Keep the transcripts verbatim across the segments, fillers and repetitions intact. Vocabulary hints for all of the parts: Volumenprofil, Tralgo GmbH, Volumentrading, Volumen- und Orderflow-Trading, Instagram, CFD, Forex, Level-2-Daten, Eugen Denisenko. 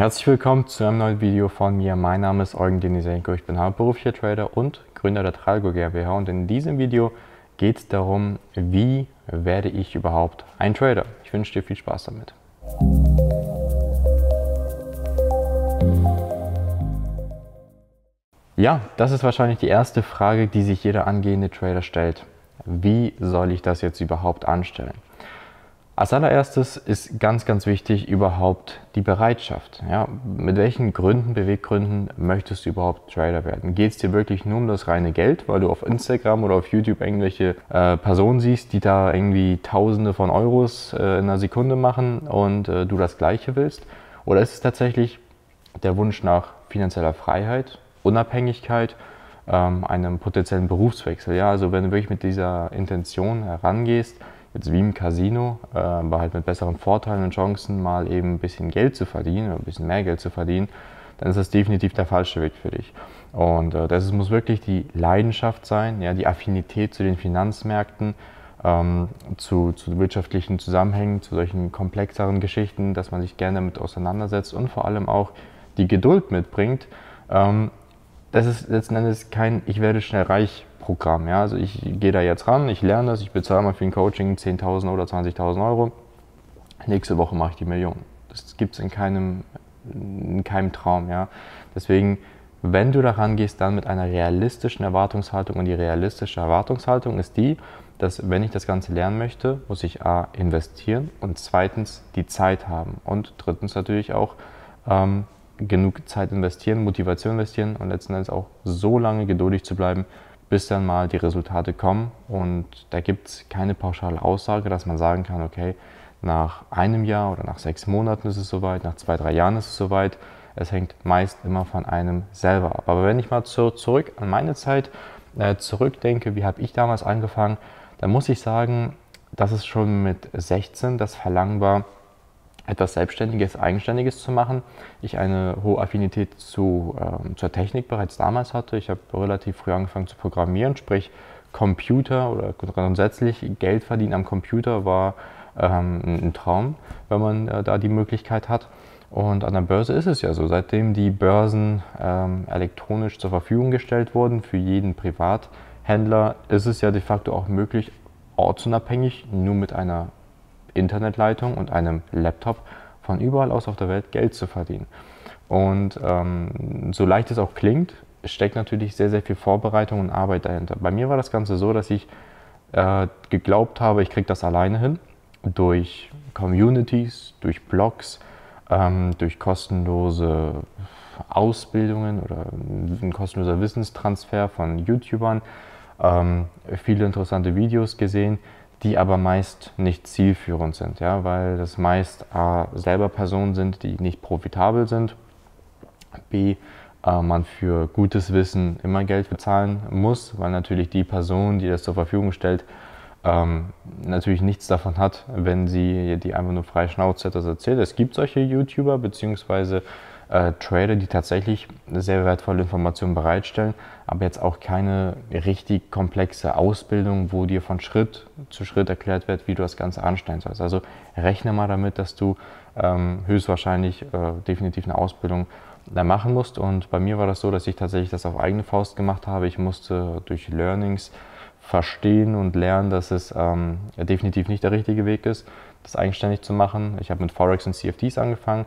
Herzlich willkommen zu einem neuen Video von mir. Mein Name ist Eugen Denisenko, ich bin hauptberuflicher Trader und Gründer der Tralgo GmbH und in diesem Video geht es darum, wie werde ich überhaupt ein Trader? Ich wünsche dir viel Spaß damit. Ja, das ist wahrscheinlich die erste Frage, die sich jeder angehende Trader stellt. Wie soll ich das jetzt überhaupt anstellen? Als allererstes ist ganz, ganz wichtig überhaupt die Bereitschaft. Ja, mit welchen Gründen, Beweggründen möchtest du überhaupt Trader werden? Geht es dir wirklich nur um das reine Geld, weil du auf Instagram oder auf YouTube irgendwelche äh, Personen siehst, die da irgendwie Tausende von Euros äh, in einer Sekunde machen und äh, du das Gleiche willst? Oder ist es tatsächlich der Wunsch nach finanzieller Freiheit, Unabhängigkeit, ähm, einem potenziellen Berufswechsel? Ja, also wenn du wirklich mit dieser Intention herangehst, jetzt wie im Casino, äh, aber halt mit besseren Vorteilen und Chancen, mal eben ein bisschen Geld zu verdienen oder ein bisschen mehr Geld zu verdienen, dann ist das definitiv der falsche Weg für dich. Und äh, das muss wirklich die Leidenschaft sein, ja, die Affinität zu den Finanzmärkten, ähm, zu, zu wirtschaftlichen Zusammenhängen, zu solchen komplexeren Geschichten, dass man sich gerne damit auseinandersetzt und vor allem auch die Geduld mitbringt. Ähm, das ist letzten Endes kein Ich werde schnell reich Programm. Ja, also ich gehe da jetzt ran, ich lerne das, ich bezahle mal für ein Coaching zehntausend oder zwanzigtausend Euro. Nächste Woche mache ich die Million. Das gibt es in keinem, in keinem Traum. Ja. Deswegen, wenn du da rangehst, dann mit einer realistischen Erwartungshaltung. Und die realistische Erwartungshaltung ist die, dass wenn ich das Ganze lernen möchte, muss ich a. investieren und zweitens die Zeit haben und drittens natürlich auch ähm, genug Zeit investieren, Motivation investieren und letzten Endes auch so lange geduldig zu bleiben, bis dann mal die Resultate kommen. Und da gibt es keine pauschale Aussage, dass man sagen kann, okay, nach einem Jahr oder nach sechs Monaten ist es soweit, nach zwei, drei Jahren ist es soweit. Es hängt meist immer von einem selber ab. Aber wenn ich mal zu, zurück an meine Zeit äh, zurückdenke, wie habe ich damals angefangen, dann muss ich sagen, dass es schon mit sechzehn das Verlangen war, etwas Selbstständiges, Eigenständiges zu machen. Ich eine hohe Affinität zu, ähm, zur Technik bereits damals hatte. Ich habe relativ früh angefangen zu programmieren, sprich Computer oder grundsätzlich Geld verdienen am Computer war ähm, ein Traum, wenn man äh, da die Möglichkeit hat. Und an der Börse ist es ja so, seitdem die Börsen ähm, elektronisch zur Verfügung gestellt wurden, für jeden Privathändler ist es ja de facto auch möglich, ortsunabhängig, nur mit einer Internetleitung und einem Laptop von überall aus auf der Welt Geld zu verdienen. Und ähm, so leicht es auch klingt, steckt natürlich sehr, sehr viel Vorbereitung und Arbeit dahinter. Bei mir war das Ganze so, dass ich äh, geglaubt habe, ich kriege das alleine hin, durch Communities, durch Blogs, ähm, durch kostenlose Ausbildungen oder ein kostenloser Wissenstransfer von YouTubern, ähm, viele interessante Videos gesehen, die aber meist nicht zielführend sind, ja, weil das meist a. selber Personen sind, die nicht profitabel sind, b. Äh, man für gutes Wissen immer Geld bezahlen muss, weil natürlich die Person, die das zur Verfügung stellt, ähm, natürlich nichts davon hat, wenn sie die einfach nur frei Schnauze etwas erzählt. Es gibt solche YouTuber bzw. Äh, Trader, die tatsächlich sehr wertvolle Informationen bereitstellen, aber jetzt auch keine richtig komplexe Ausbildung, wo dir von Schritt zu Schritt erklärt wird, wie du das Ganze anstellen sollst. Also rechne mal damit, dass du ähm, höchstwahrscheinlich äh, definitiv eine Ausbildung da machen musst. Und bei mir war das so, dass ich tatsächlich das auf eigene Faust gemacht habe. Ich musste durch Learnings verstehen und lernen, dass es ähm, ja, definitiv nicht der richtige Weg ist, das eigenständig zu machen. Ich habe mit Forex und C F Ds angefangen.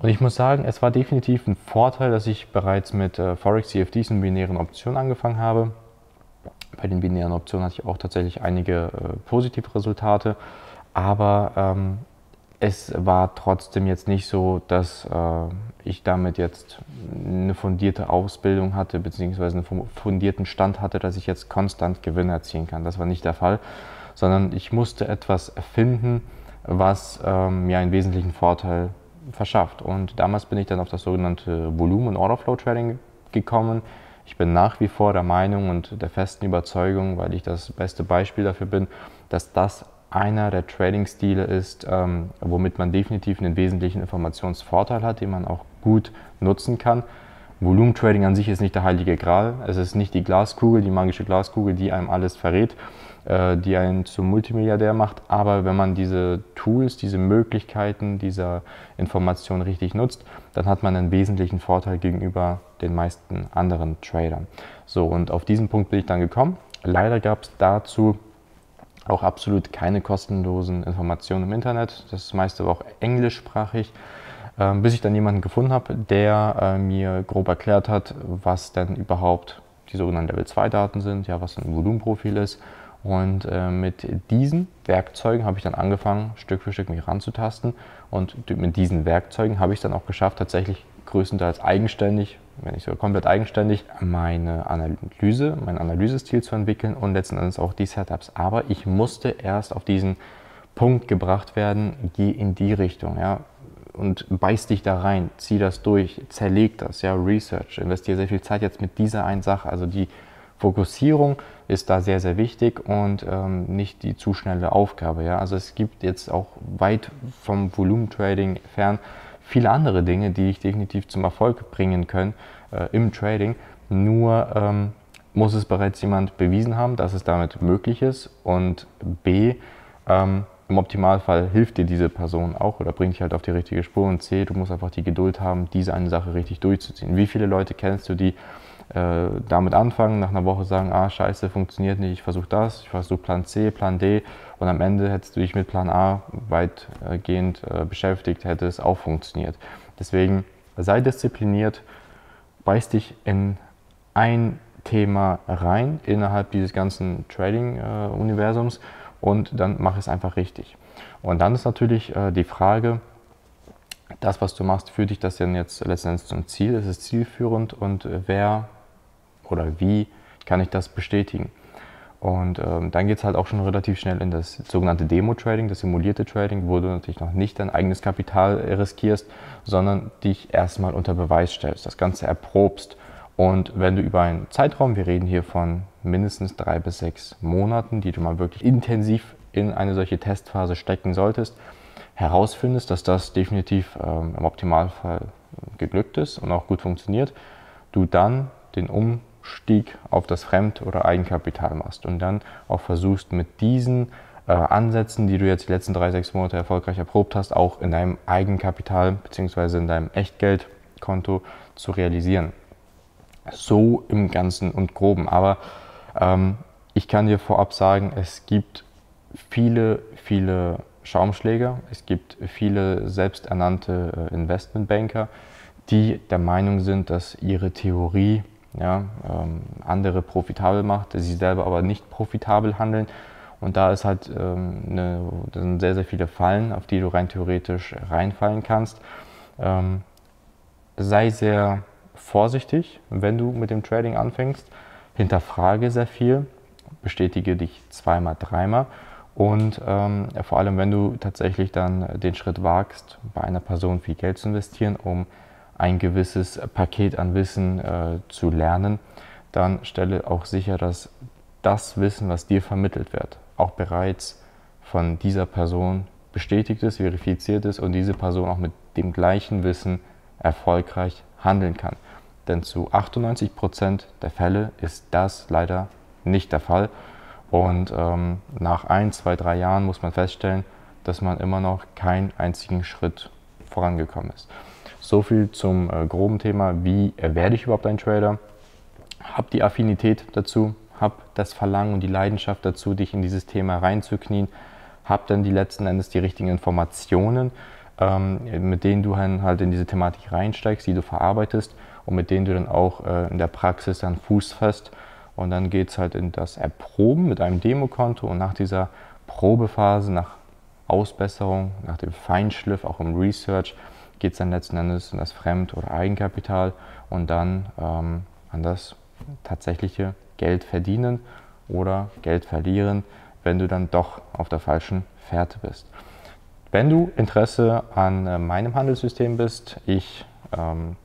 Und ich muss sagen, es war definitiv ein Vorteil, dass ich bereits mit äh, Forex, C F Ds und binären Optionen angefangen habe. Bei den binären Optionen hatte ich auch tatsächlich einige äh, positive Resultate, aber ähm, es war trotzdem jetzt nicht so, dass äh, ich damit jetzt eine fundierte Ausbildung hatte, beziehungsweise einen fundierten Stand hatte, dass ich jetzt konstant Gewinne erzielen kann. Das war nicht der Fall, sondern ich musste etwas finden, was äh, mir einen wesentlichen Vorteil verschafft. Und damals bin ich dann auf das sogenannte Volumen- und Orderflow-Trading gekommen. Ich bin nach wie vor der Meinung und der festen Überzeugung, weil ich das beste Beispiel dafür bin, dass das einer der Trading-Stile ist, ähm, womit man definitiv einen wesentlichen Informationsvorteil hat, den man auch gut nutzen kann. Volumen-Trading an sich ist nicht der heilige Gral. Es ist nicht die Glaskugel, die magische Glaskugel, die einem alles verrät, die einen zum Multimilliardär macht. Aber wenn man diese Tools, diese Möglichkeiten dieser Information richtig nutzt, dann hat man einen wesentlichen Vorteil gegenüber den meisten anderen Tradern. So, und auf diesen Punkt bin ich dann gekommen. Leider gab es dazu auch absolut keine kostenlosen Informationen im Internet. Das meiste war auch englischsprachig, bis ich dann jemanden gefunden habe, der mir grob erklärt hat, was denn überhaupt die sogenannten Level zwei Daten sind, ja, was ein Volumenprofil ist. Und äh, mit diesen Werkzeugen habe ich dann angefangen, Stück für Stück mich ranzutasten. Und mit diesen Werkzeugen habe ich dann auch geschafft, tatsächlich größtenteils eigenständig, wenn nicht sogar komplett eigenständig, meine Analyse, mein Analysestil zu entwickeln und letzten Endes auch die Setups. Aber ich musste erst auf diesen Punkt gebracht werden, geh in die Richtung, ja, und beiß dich da rein, zieh das durch, zerleg das, ja, Research, investiere sehr viel Zeit jetzt mit dieser einen Sache, also die Fokussierung ist da sehr, sehr wichtig und ähm, nicht die zu schnelle Aufgabe. Ja? Also es gibt jetzt auch weit vom Volumetrading fern viele andere Dinge, die ich definitiv zum Erfolg bringen können äh, im Trading. Nur ähm, muss es bereits jemand bewiesen haben, dass es damit möglich ist, und B, ähm, im Optimalfall hilft dir diese Person auch oder bringt dich halt auf die richtige Spur, und C, du musst einfach die Geduld haben, diese eine Sache richtig durchzuziehen. Wie viele Leute kennst du, die damit anfangen, nach einer Woche sagen, ah scheiße, funktioniert nicht, ich versuche das, ich versuche Plan C, Plan D, und am Ende hättest du dich mit Plan A weitgehend beschäftigt, hätte es auch funktioniert. Deswegen sei diszipliniert, beiß dich in ein Thema rein innerhalb dieses ganzen Trading-Universums und dann mach es einfach richtig. Und dann ist natürlich die Frage, das, was du machst, führt dich das denn jetzt letztendlich zum Ziel? Ist es zielführend, und wer oder wie kann ich das bestätigen? Und ähm, dann geht es halt auch schon relativ schnell in das sogenannte Demo-Trading, das simulierte Trading, wo du natürlich noch nicht dein eigenes Kapital riskierst, sondern dich erstmal unter Beweis stellst, das Ganze erprobst. Und wenn du über einen Zeitraum, wir reden hier von mindestens drei bis sechs Monaten, die du mal wirklich intensiv in eine solche Testphase stecken solltest, herausfindest, dass das definitiv ähm, im Optimalfall geglückt ist und auch gut funktioniert, du dann den Umstieg auf das Fremd- oder Eigenkapital machst und dann auch versuchst, mit diesen äh, Ansätzen, die du jetzt die letzten drei, sechs Monate erfolgreich erprobt hast, auch in deinem Eigenkapital bzw. in deinem Echtgeldkonto zu realisieren. So im Ganzen und Groben. Aber ähm, ich kann dir vorab sagen, es gibt viele, viele Schaumschläger. Es gibt viele selbsternannte Investmentbanker, die der Meinung sind, dass ihre Theorie ja, ähm, andere profitabel macht, sie selber aber nicht profitabel handeln. Und da ist halt ähm, eine, das sind sehr, sehr viele Fallen, auf die du rein theoretisch reinfallen kannst. Ähm, sei sehr vorsichtig, wenn du mit dem Trading anfängst. Hinterfrage sehr viel, bestätige dich zweimal, dreimal. Und ähm, ja, vor allem, wenn du tatsächlich dann den Schritt wagst, bei einer Person viel Geld zu investieren, um ein gewisses Paket an Wissen äh, zu lernen, dann stelle auch sicher, dass das Wissen, was dir vermittelt wird, auch bereits von dieser Person bestätigt ist, verifiziert ist und diese Person auch mit dem gleichen Wissen erfolgreich handeln kann. Denn zu achtundneunzig Prozent der Fälle ist das leider nicht der Fall. Und ähm, nach ein, zwei, drei Jahren muss man feststellen, dass man immer noch keinen einzigen Schritt vorangekommen ist. So viel zum äh, groben Thema, wie werde ich überhaupt ein Trader? Hab die Affinität dazu, hab das Verlangen und die Leidenschaft dazu, dich in dieses Thema reinzuknien, hab dann die letzten Endes die richtigen Informationen, ähm, mit denen du halt in diese Thematik reinsteigst, die du verarbeitest und mit denen du dann auch äh, in der Praxis dann Fuß fasst. Und dann geht es halt in das Erproben mit einem Demokonto, und nach dieser Probephase, nach Ausbesserung, nach dem Feinschliff, auch im Research, geht es dann letzten Endes in das Fremd- oder Eigenkapital und dann ähm, an das tatsächliche Geld verdienen oder Geld verlieren, wenn du dann doch auf der falschen Fährte bist. Wenn du Interesse an äh, meinem Handelssystem bist, ich ähm,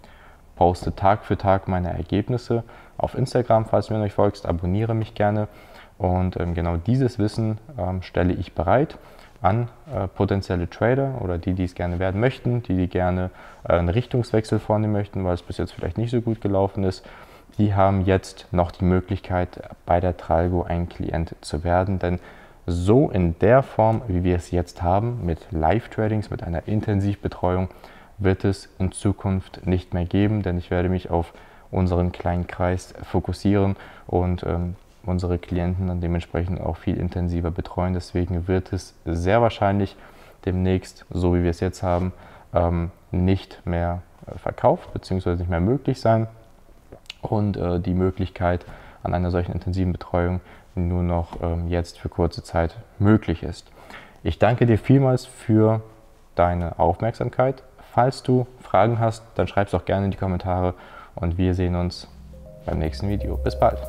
poste Tag für Tag meine Ergebnisse auf Instagram, falls du mir noch nicht folgst, abonniere mich gerne, und ähm, genau dieses Wissen ähm, stelle ich bereit an äh, potenzielle Trader oder die, die es gerne werden möchten, die, die gerne äh, einen Richtungswechsel vornehmen möchten, weil es bis jetzt vielleicht nicht so gut gelaufen ist, die haben jetzt noch die Möglichkeit, bei der Tralgo ein Klient zu werden, denn so in der Form, wie wir es jetzt haben, mit Live-Tradings, mit einer Intensivbetreuung, wird es in Zukunft nicht mehr geben, denn ich werde mich auf unseren kleinen Kreis fokussieren und ähm, unsere Klienten dann dementsprechend auch viel intensiver betreuen. Deswegen wird es sehr wahrscheinlich demnächst, so wie wir es jetzt haben, ähm, nicht mehr verkauft bzw. nicht mehr möglich sein und äh, die Möglichkeit an einer solchen intensiven Betreuung nur noch ähm, jetzt für kurze Zeit möglich ist. Ich danke dir vielmals für deine Aufmerksamkeit. Falls du Fragen hast, dann schreib es auch gerne in die Kommentare und wir sehen uns beim nächsten Video. Bis bald!